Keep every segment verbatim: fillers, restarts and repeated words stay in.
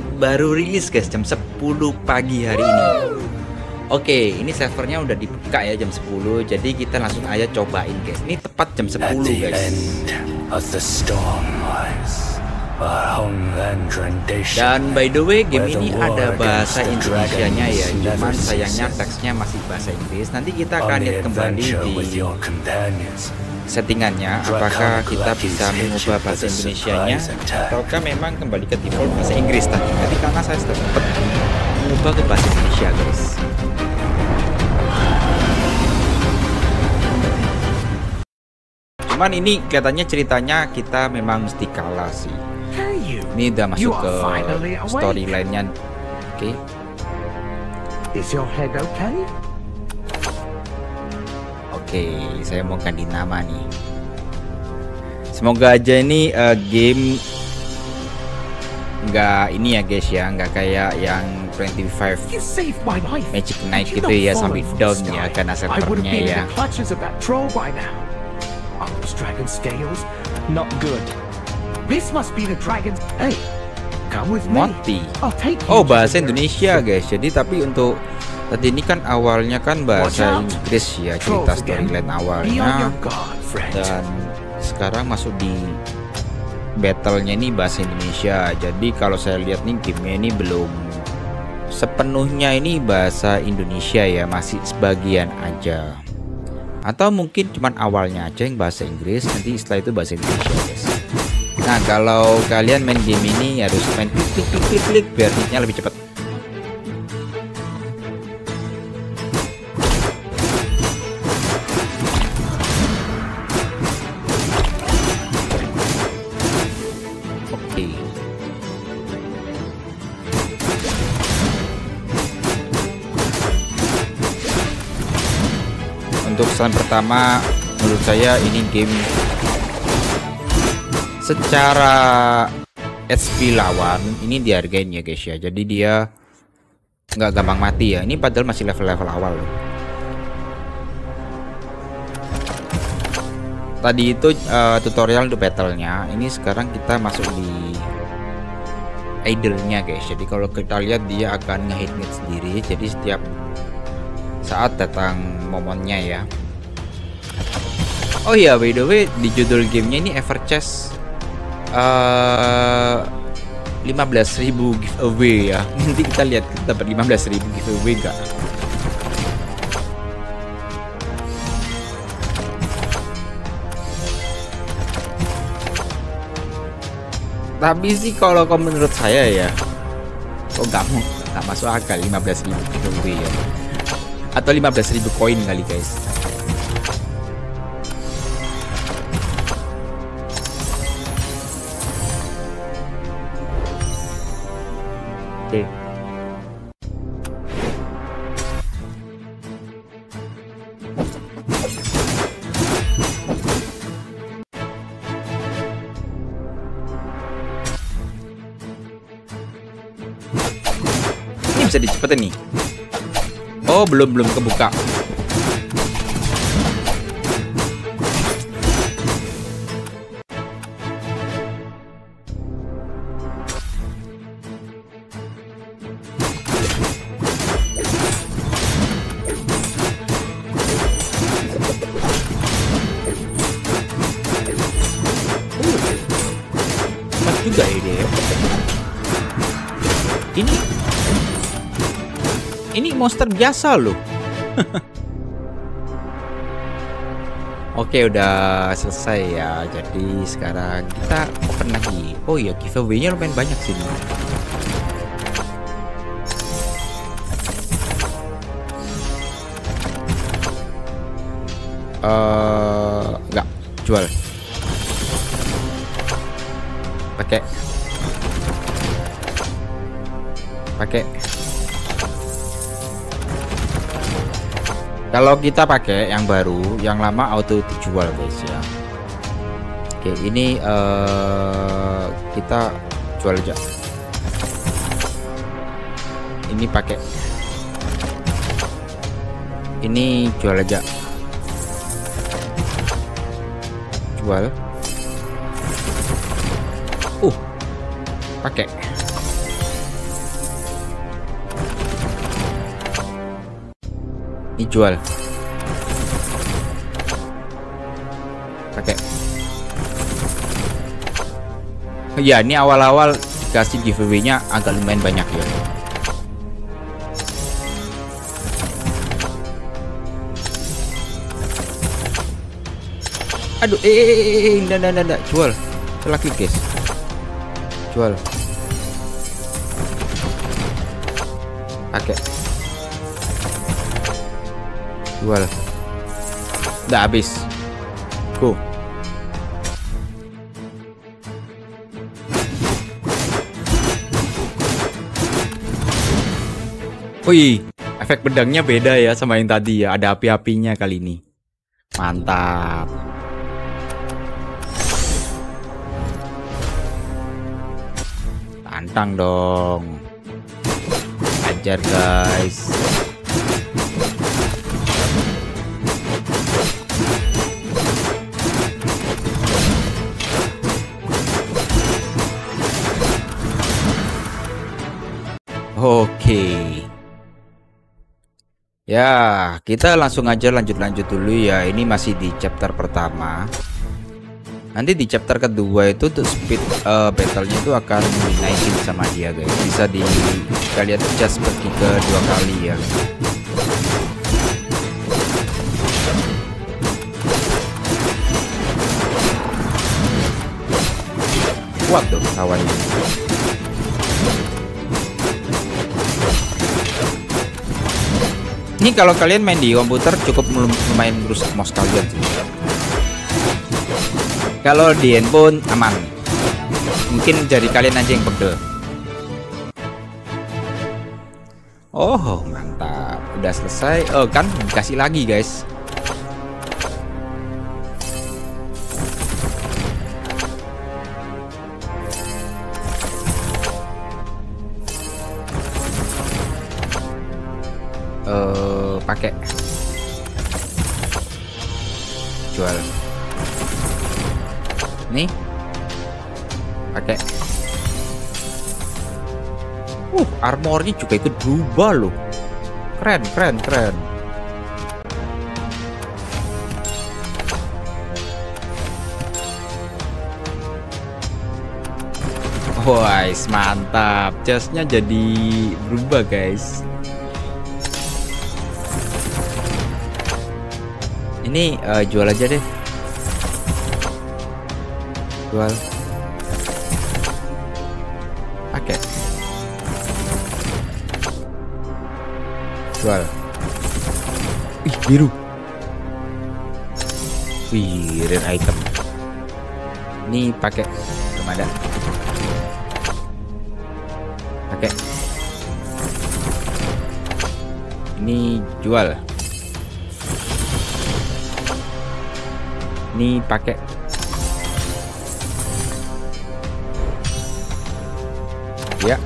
ini baru rilis guys jam sepuluh pagi hari ini. Oke, ini servernya udah dibuka ya jam sepuluh, jadi kita langsung aja cobain guys. Ini tepat jam sepuluh guys. Dan by the way, game ini ada bahasa Indonesianya ya, cuman sayangnya teksnya masih bahasa Inggris. Nanti kita akan lihat kembali di settingannya, apakah kita bisa mengubah bahasa Indonesianya ataukah memang kembali ke default bahasa Inggris tadi. Nanti karena saya sudah sempat mengubah ke bahasa Indonesia guys. Cuman ini kelihatannya ceritanya kita memang mesti kalah sih. Ini udah masuk ke storyline-nya. Oke. Is your head okay? Oke, saya mau ganti nama nih. Semoga aja ini uh, game nggak ini ya guys ya, nggak kayak yang dua puluh lima Magic Knight gitu ya sampai down ya karena servernya ya. Dragon scales, not good. This must be the dragon. Hey, come with me. Oh, bahasa Indonesia guys. Jadi tapi untuk tadi ini kan awalnya kan bahasa Inggris ya cerita storyline awalnya, dan sekarang masuk di battle-nya ini bahasa Indonesia. Jadi kalau saya lihat nih game-nya ini belum sepenuhnya ini bahasa Indonesia ya, masih sebagian aja. Atau mungkin cuman awalnya aja yang bahasa Inggris, nanti setelah itu bahasa Indonesia guys. Nah kalau kalian main game ini harus main klik klik klik klik biar hitnya lebih cepat. Untuk saat pertama menurut saya ini game secara H P lawan ini dihargain ya guys ya, jadi dia nggak gampang mati ya, ini padahal masih level-level awal. Tadi itu uh, tutorial untuk battlenya, ini sekarang kita masuk di idle-nya guys. Jadi kalau kita lihat dia akan nge-hit-hit sendiri, jadi setiap saat datang momennya ya. Oh ya, by the way, di judul gamenya ini Everchest uh, lima belas ribu giveaway ya. Nanti kita lihat kita dapat lima belas ribu giveaway enggak. Tapi sih kalau menurut saya ya, kok nggak mau, nggak masuk akal lima belas ribu giveaway ya. Atau lima belas ribu koin kali guys. Oke. Ini bisa dicepetin nih. Oh, belum belum kebuka. Cepat juga ini ya. Ini Ini monster biasa loh. Oke, udah selesai ya. Jadi sekarang kita open lagi. Oh iya, giveaway-nya lumayan banyak sih. Uh, enggak, jual. Pakai. Pakai. Kalau kita pakai yang baru, yang lama auto dijual guys ya. Oke, ini uh, kita jual aja. Ini pakai. Ini jual aja. Jual. Uh, pakai. Ini jual. Pakai. Ya, ini awal-awal dikasih giveaway-nya agak lumayan banyak ya. Aduh, eh, eh, eh, eh, ndak, ndak, ndak, jual, lagi guys, jual, pakai, jual, ndak habis, go. Wih, efek pedangnya beda ya sama yang tadi ya, ada api-apinya kali ini, mantap. Tantang dong, ajar guys. Oke, ya kita langsung aja lanjut-lanjut dulu ya. Ini masih di chapter pertama. Nanti di chapter kedua itu tuh speed uh, battle-nya itu akan dinaikin sama dia guys. Bisa di kalian adjust seperti kedua kali ya. Kuat tuh kawannya. Ini kalau kalian main di komputer cukup lumayan merusak mouse kalian sih. Kalau di handphone aman, mungkin jari kalian aja yang pegel. Oh mantap, udah selesai. Oh kan dikasih lagi guys. Uh, pakai, jual. Nih pakai, uh armornya juga ikut berubah loh, keren keren keren. Wais, mantap, jasnya jadi berubah guys. Ini uh, jual aja deh. Jual, pakai, jual. Ih biru, wih rare item. Ini pakai, belum ada. Pakai. Ini jual. Ini pakai. Ya.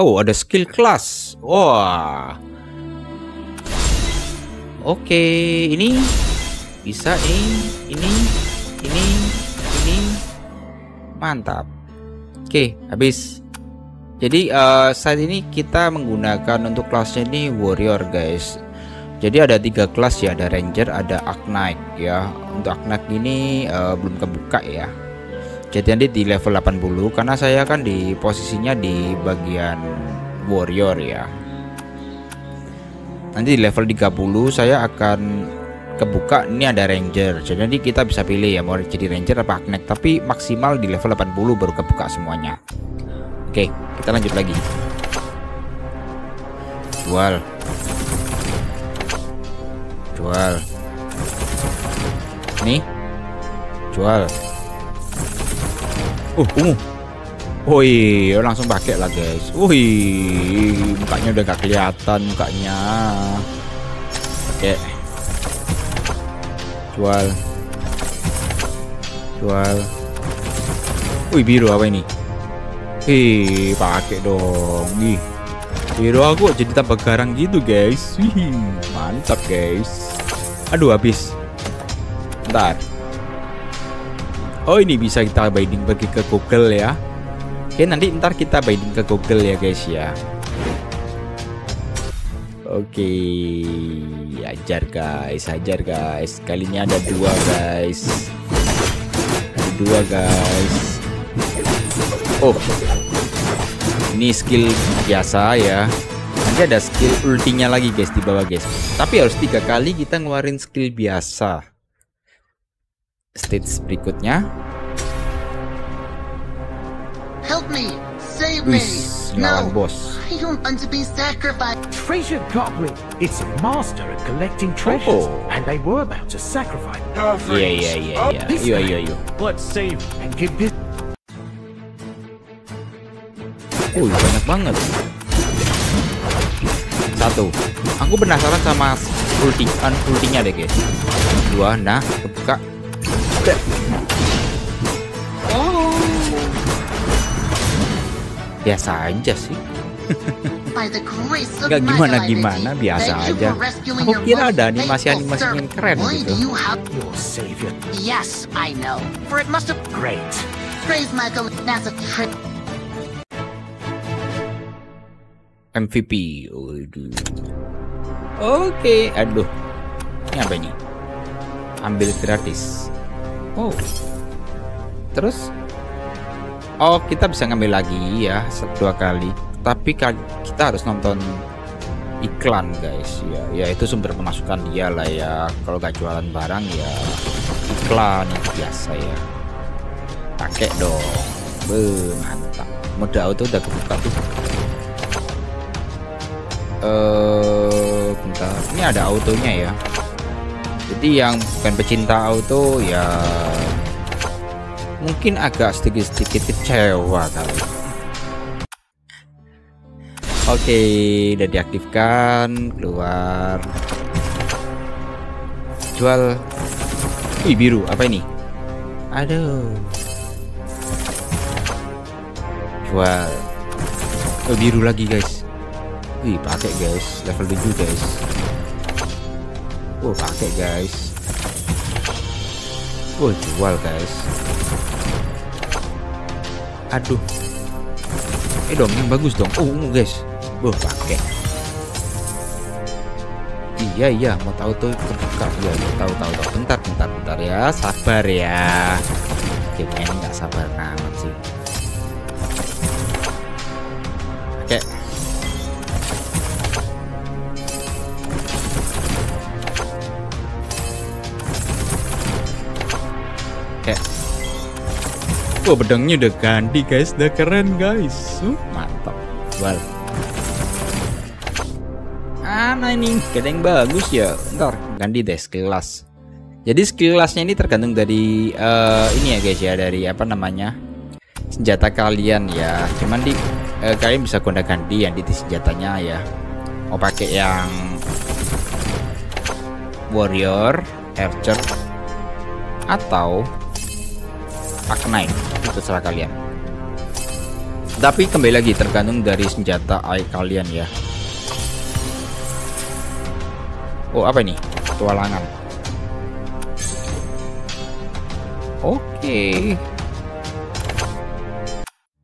Oh, ada skill class. Wah. Oke, okay, ini bisa ini, ini, ini, ini. Mantap. Oke, okay, habis. Jadi uh, saat ini kita menggunakan untuk kelasnya ini warrior, guys. Jadi ada tiga kelas ya, ada ranger, ada arknight ya. Untuk arknight ini uh, belum kebuka ya. Jadi nanti di level delapan puluh karena saya kan di posisinya di bagian warrior ya. Nanti di level tiga puluh saya akan kebuka, ini ada ranger. Jadi nanti kita bisa pilih ya mau jadi ranger apa arknight, tapi maksimal di level delapan puluh baru kebuka semuanya. Oke, kita lanjut lagi. Jual. Jual. Nih. Jual. Uh, ungu. Woi, langsung pakai lah guys. Woi, mukanya udah gak kelihatan mukanya. Oke, jual, jual. Wih biru apa ini? Ih, pakai dong. Ih, biru aku jadi tambah garang gitu guys. Wih, mantap guys. Aduh habis. Bentar. Oh ini bisa kita binding pergi ke Google ya. Oke nanti ntar kita binding ke Google ya guys ya. Oke, hajar guys, hajar guys. Kalinya ada dua guys, ada dua guys. Oh, ini skill biasa ya. Nanti ada skill ultinya lagi guys di bawah guys. Tapi harus tiga kali kita ngeluarin skill biasa. Stage berikutnya. Help me, save me. No, I don't want to be sacrificed. Treasure Goblin, it's a master at collecting treasures, oh. and they were about to sacrifice. Yeah, yeah, yeah, yeah. Yo, yo, yo. Let's save and give this. Oh, banyak banget. Satu, aku penasaran sama ultian ultinya deh guys. Dua, nah, kebuka. Oh. Biasa aja sih. Gak gimana-gimana, biasa aja. Aku kira ada animasi-animasi yang keren gitu. Yes, I know. For it must have great. Praise Michael, that's a trick. M V P. Oke, okay. Aduh. Ini apa ini? Ambil gratis. Oh. Terus oh, kita bisa ngambil lagi ya, dua kali. Tapi kita harus nonton iklan, guys. Ya, ya itu sumber pemasukan dia lah ya. Kalau gak jualan barang ya iklan yang biasa ya. Pakai dong. Be, mantap. Mode auto udah kebuka tuh. Eh, bentar. Ini ada autonya ya. Jadi yang bukan pecinta auto ya mungkin agak sedikit-sedikit kecewa kali. Oke, udah diaktifkan, keluar. Jual. Wih, biru, apa ini? Aduh. Jual. Oh, biru lagi, guys. Wih, pakai guys, level tujuh, guys. Oh, pakai guys. Oh, jual guys. Aduh. Eh dong, yang bagus dong. Oh, ungu guys. Oh, pakai. Iya iya, mau tahu tuh kebuka. Iya, iya, tahu tahu tahu. Bentar bentar bentar ya, sabar ya. Game ini nggak sabar amat sih. Oke. Oh, bedangnya udah ganti guys, udah keren guys. Uh, mantap. Wal. Ah, nah ini kadang bagus ya. Ntar ganti deh skill class. Jadi skill classnya ini tergantung dari uh, ini ya guys ya, dari apa namanya senjata kalian ya. Cuman di uh, kalian bisa gonta ganti yang di senjatanya ya. Mau pakai yang warrior, archer, atau Arknight, itu salah kalian. Tapi kembali lagi tergantung dari senjata air kalian ya. Oh, apa ini? Tualangan. Oke. Okay.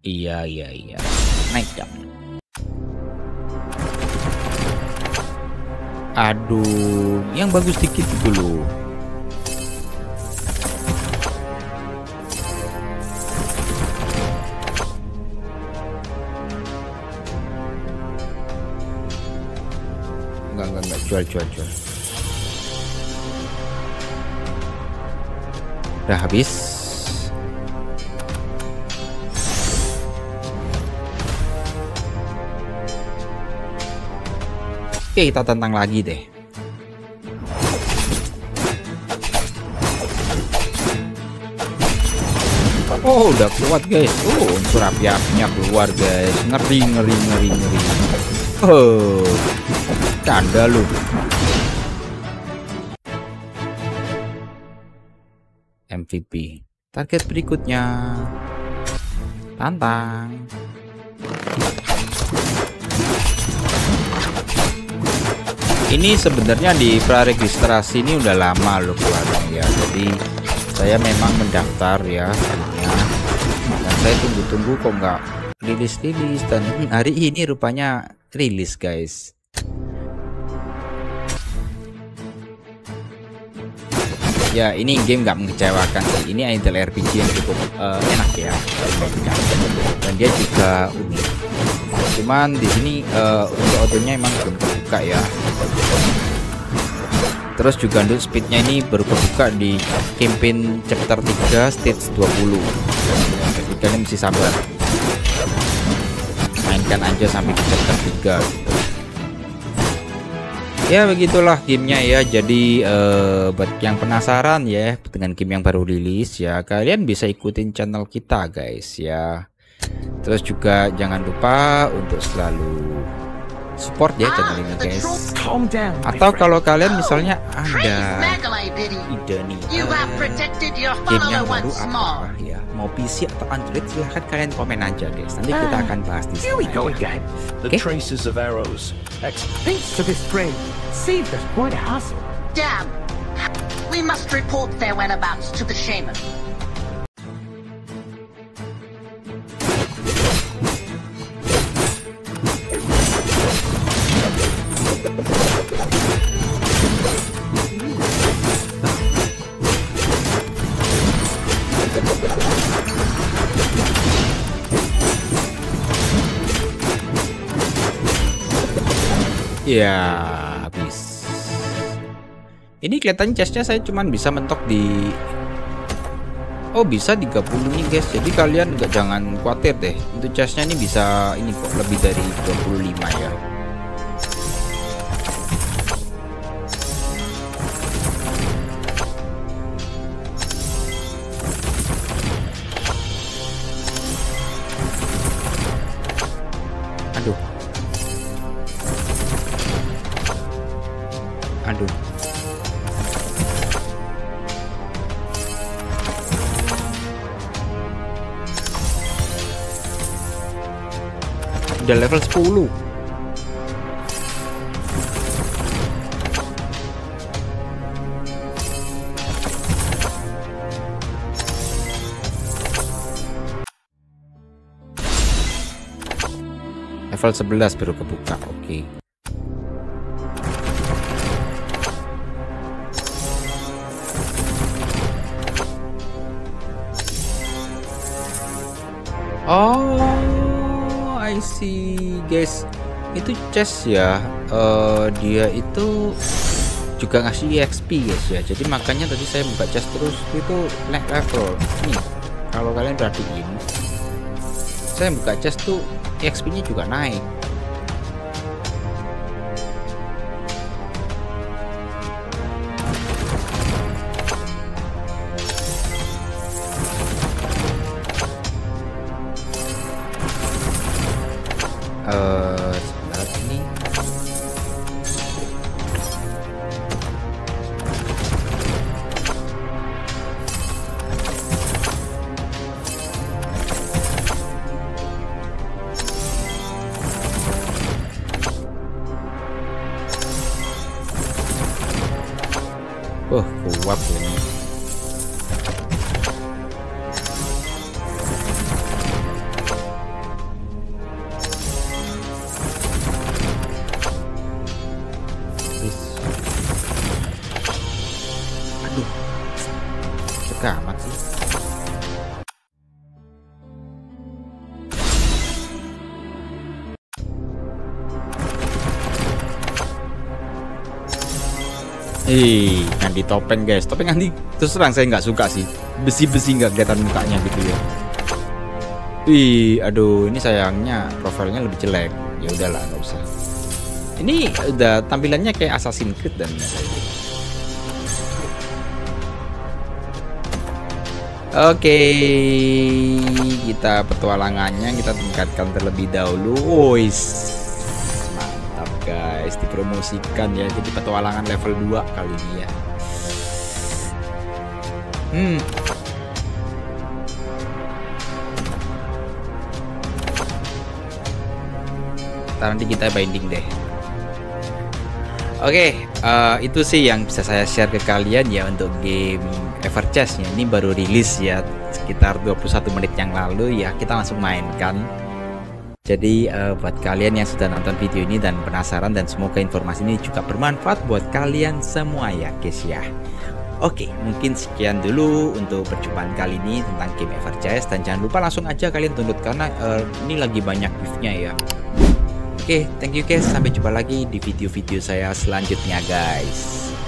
Iya iya iya. Naik jam. Aduh, yang bagus dikit dulu. Jual-jual-jual. Udah habis. Oke, kita tantang lagi deh. Oh, udah kuat guys. Oh, unsur api-apinya keluar guys. Ngeri ngeri ngeri ngeri. Oh, tanda lu. M V P. Target berikutnya. Tantang. Ini sebenarnya di praregistrasi ini udah lama loh keluaran ya. Jadi saya memang mendaftar ya. Dan saya tunggu-tunggu kok nggak rilis-rilis, dan hari ini rupanya rilis guys. ya ini game nggak mengecewakan sih. Ini idle R P G yang cukup uh, enak ya, dan dia juga unik. Cuman di sini uh, untuk autonya emang belum terbuka ya. Terus juga untuk speednya ini baru kebuka di campaign chapter tiga stage dua puluh. Jadi kalian mesti sabar, mainkan aja sampai ke chapter tiga gitu. Ya begitulah gamenya ya. Jadi eh, buat yang penasaran ya dengan game yang baru rilis ya, kalian bisa ikutin channel kita guys ya. Terus juga jangan lupa untuk selalu support ya channel ini guys. Atau kalau kalian misalnya ada ide nih uh, game yang baru apa ya, mau P C atau Android, silahkan kalian komen aja guys, nanti kita akan bahas di sini. Oke, okay. Ya habis. Ini kelihatan chestnya saya cuman bisa mentok di, oh bisa tiga puluh nih guys. Jadi kalian nggak, jangan khawatir deh. Untuk chestnya ini bisa ini kok lebih dari dua puluh lima ya. Aduh. Udah level sepuluh. Level sebelas baru kebuka. Oke. Okay. Oh, I see guys, itu chest ya. Uh, dia itu juga ngasih E X P guys ya. Jadi makanya tadi saya buka chest terus itu naik level. Nih, kalau kalian perhatiin, saya buka chest tuh E X P-nya juga naik. Uh, sebentar ini. Oh, kuat ini. Amat sih. Eh, ganti topeng guys. Topeng ganti, terus terang saya nggak suka sih. Besi-besi nggak kelihatan mukanya gitu ya. Ih, aduh, ini sayangnya profilnya lebih jelek. Ya udahlah, nggak usah. Ini udah tampilannya kayak Assassin's Creed dan lain-lain. Oke, okay, kita petualangannya kita tingkatkan terlebih dahulu. Wois, mantap guys, dipromosikan ya. Jadi petualangan level dua kali ini ya. Hmm. Ntar nanti kita binding deh. Oke, okay, uh, itu sih yang bisa saya share ke kalian ya untuk game Everchest ya. Ini baru rilis ya sekitar dua puluh satu menit yang lalu ya, kita langsung mainkan. Jadi uh, buat kalian yang sudah nonton video ini dan penasaran, dan semoga informasi ini juga bermanfaat buat kalian semua ya guys ya. Oke, mungkin sekian dulu untuk perjumpaan kali ini tentang game Everchest, dan jangan lupa langsung aja kalian download karena uh, ini lagi banyak gift-nya ya. Oke, thank you guys, sampai jumpa lagi di video-video saya selanjutnya guys.